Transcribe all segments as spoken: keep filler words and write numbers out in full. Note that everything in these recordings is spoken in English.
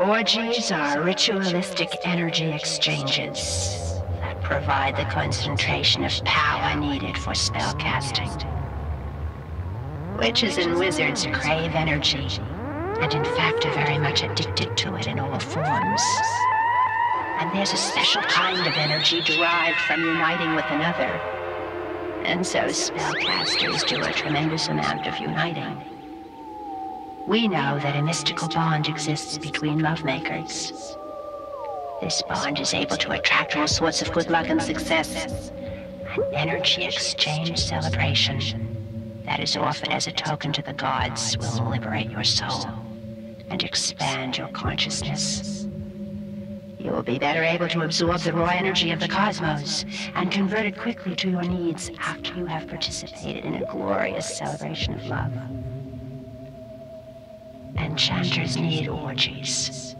Orgies are ritualistic energy exchanges that provide the concentration of power needed for spellcasting. Witches and wizards crave energy, and in fact are very much addicted to it in all forms. And there's a special kind of energy derived from uniting with another. And so spellcasters do a tremendous amount of uniting. We know that a mystical bond exists between lovemakers. This bond is able to attract all sorts of good luck and success. An energy exchange celebration that is offered as a token to the gods will liberate your soul and expand your consciousness. You will be better able to absorb the raw energy of the cosmos and convert it quickly to your needs after you have participated in a glorious celebration of love. Enchanters need orgies.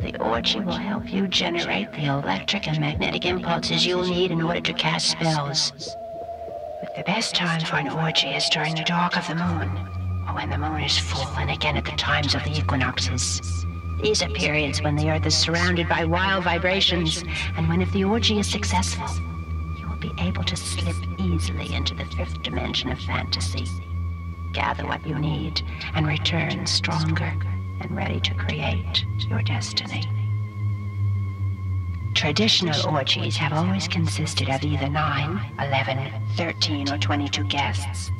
The orgy will help you generate the electric and magnetic impulses you'll need in order to cast spells. But the best time for an orgy is during the dark of the moon, or when the moon is full, and again at the times of the equinoxes. These are periods when the Earth is surrounded by wild vibrations, and when if the orgy is successful, you will be able to slip easily into the fifth dimension of fantasy. Gather what you need, and return stronger and ready to create your destiny. Traditional orgies have always consisted of either nine, eleven, thirteen, or twenty-two guests.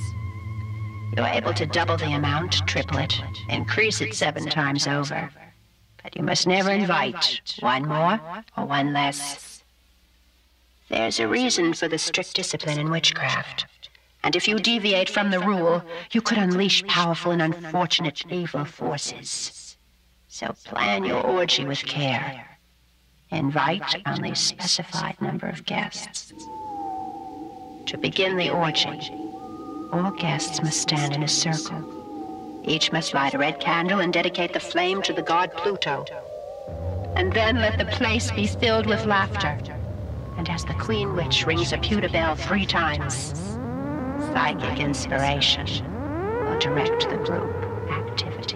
You're able to double the amount, triple it, increase it seven times over. But you must never invite one more or one less. There's a reason for the strict discipline in witchcraft. And if you deviate from the rule, you could unleash powerful and unfortunate evil forces. So plan your orgy with care. Invite only a specified number of guests. To begin the orgy, all guests must stand in a circle. Each must light a red candle and dedicate the flame to the god Pluto. And then let the place be filled with laughter. And as the Queen Witch rings a pewter bell three times, psychic inspiration will direct the group activity.